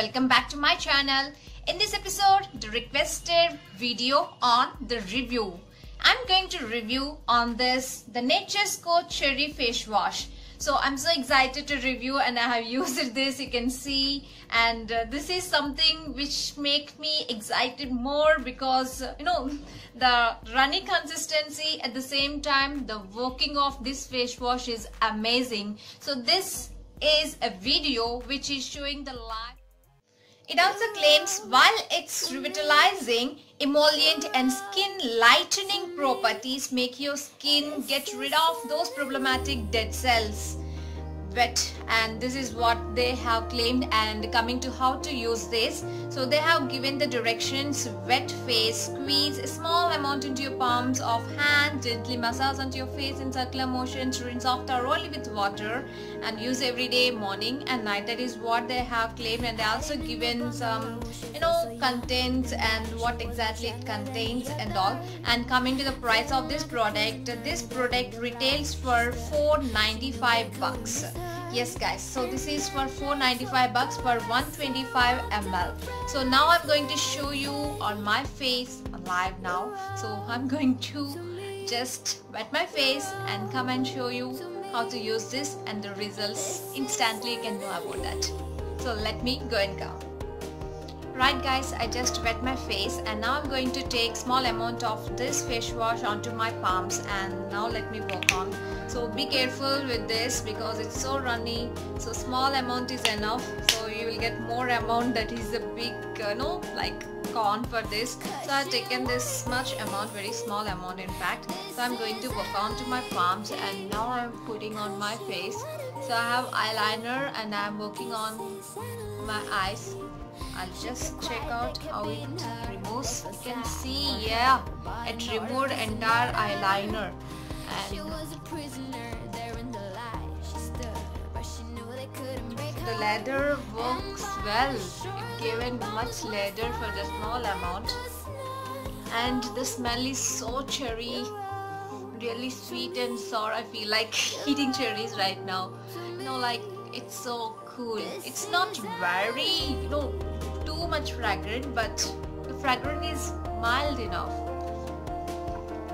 Welcome back to my channel. In this episode, the requested video on the review. I'm going to review on this The Nature's Co Cherry Face Wash. So I'm so excited to review and I have used this, you can see, and this is something which make me excited more because the runny consistency, at the same time the working of this face wash is amazing. So this is a video which is showing the live. It also claims while it's revitalizing, emollient and skin lightening properties make your skin get rid of those problematic dead cells. But, and this is what they have claimed, and coming to how to use this. So they have given the directions: wet face, squeeze a small amount into your palms of hand, gently massage onto your face in circular motions, rinse off thoroughly with water and use every day, morning and night. That is what they have claimed, and they also given some contents and what exactly it contains and all. And coming to the price of this product retails for $4.95. Yes guys, so this is for $4.95 per 125 ml. So now I'm going to show you on my face live now. So I'm going to just wet my face and come and show you how to use this, and the results instantly you can know about that. So let me go and come. Right guys, I just wet my face and now I'm going to take small amount of this face wash onto my palms, and now let me work on. So be careful with this because it's so runny, so small amount is enough. So you will get more amount, that is a big like con for this. So I've taken this much amount, very small amount in fact. So I'm going to work on to my palms and now I'm putting on my face. So I have eyeliner and I'm working on my eyes. I'll just check out how it removes. You can see, yeah, it removed entire eyeliner. And the ladder works well. It given much ladder for the small amount. And the smell is so cherry, really sweet and sour. I feel like eating cherries right now. Like it's so cool. It's not very, too much fragrant, but the fragrance is mild enough.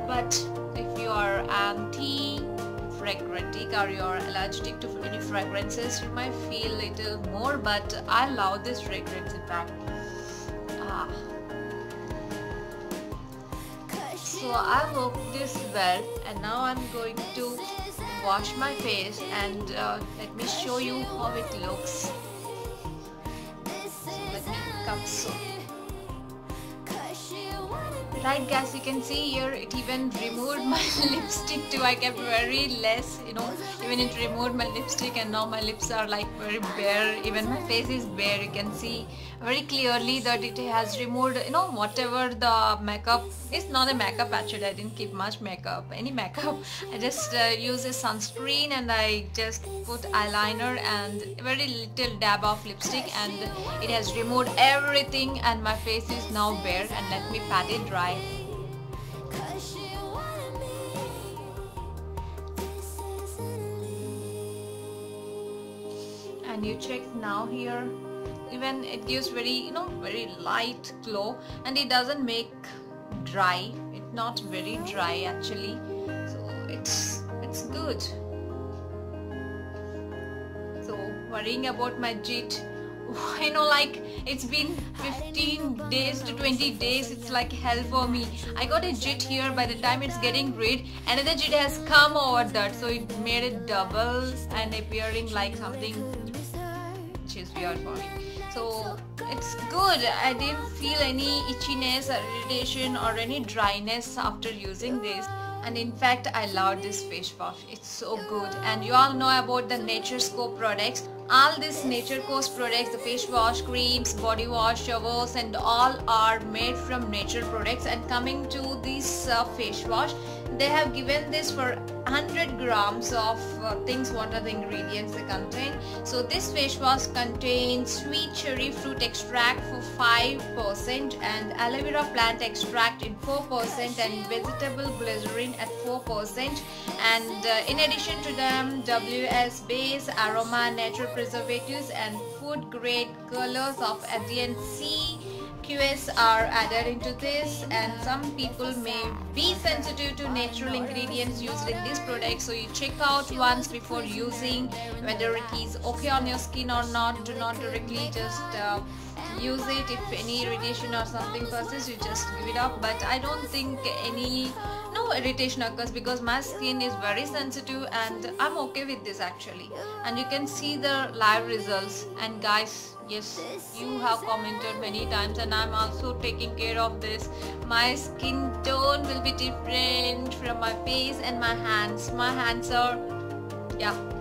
But if you are anti-fragrantic or you are allergic to any fragrances, you might feel a little more, but I love this fragrance in fact. So I worked this well and now I'm going to wash my face, and let me show you how it looks. So let me come soon. Right guys, you can see here it even removed my lipstick too. I kept very less, even it removed my lipstick, and now my lips are like very bare, even my face is bare. You can see very clearly that it has removed, whatever the makeup. It's not a makeup actually, I didn't keep much makeup, any makeup. I just use a sunscreen and I just put eyeliner and very little dab of lipstick, and it has removed everything and my face is now bare. And let me pat it dry. And you check now here, even it gives very very light glow, and it doesn't make dry, it's not very dry actually. So it's good. So worrying about my jit, like it's been 15 days to 20 days, it's like hell for me. I got a jit here, by the time it's getting rid, another jit has come over that, so it made it double and appearing like something which is weird for me. So it's good, I didn't feel any itchiness or irritation or any dryness after using this. And in fact I love this face wash, it's so good. And you all know about the Nature's Co products. All these Nature's Co products, the face wash, creams, body wash, showers and all are made from nature products. And coming to this face wash, they have given this for 100 grams of things. What are the ingredients they contain? So this face wash contains sweet cherry fruit extract for 5% and aloe vera plant extract in 4% and vegetable glycerin at 4%, and in addition to them WS base, aroma, natural preservatives and food grade colors of Adient C QS are added into this. And some people may be sensitive to natural ingredients used in this product, so you check out once before using whether it is okay on your skin or not. Do not directly just use it. If any irritation or something persists, you just give it up, but I don't think no irritation occurs because my skin is very sensitive and I'm okay with this actually. And you can see the live results. And guys, yes, you have commented many times and I'm also taking care of this. My skin tone will be different from my face and my hands. My hands are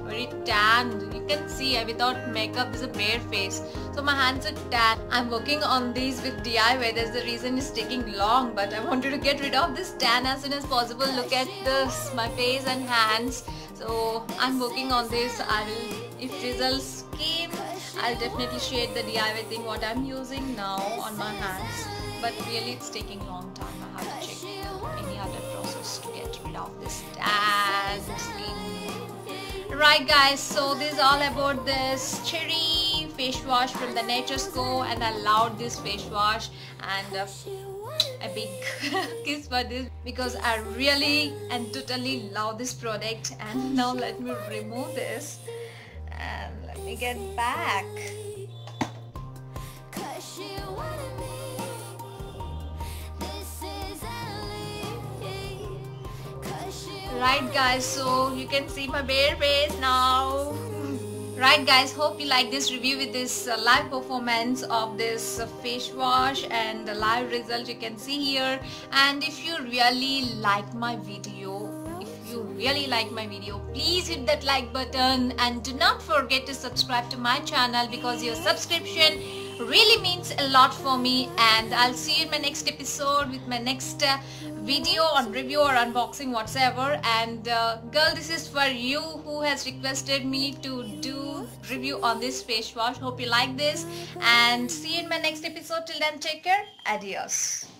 very tanned. You can see without makeup is a bare face, so my hands are tan. I'm working on these with DIY. That's the reason it's taking long, but I wanted to get rid of this tan as soon as possible. Look at this, my face and hands. So I'm working on this. I will, if results came, I'll definitely share the DIY thing what I'm using now on my hands, but really it's taking long time. I have to check any other process to get rid of this tan skin. Right guys, so this is all about this cherry face wash from The Nature's Co, and I loved this face wash, and a big kiss for this because I really and totally love this product. And now let me remove this and let me get back. Right guys, so you can see my bare face now. Right guys, hope you like this review with this live performance of this face wash and the live result you can see here. And if you really like my video, please hit that like button and do not forget to subscribe to my channel, because your subscription really means a lot for me. And I'll see you in my next episode with my next video on review or unboxing, whatsoever. And girl, this is for you who has requested me to do review on this face wash. Hope you like this and see you in my next episode. Till then, take care, adios.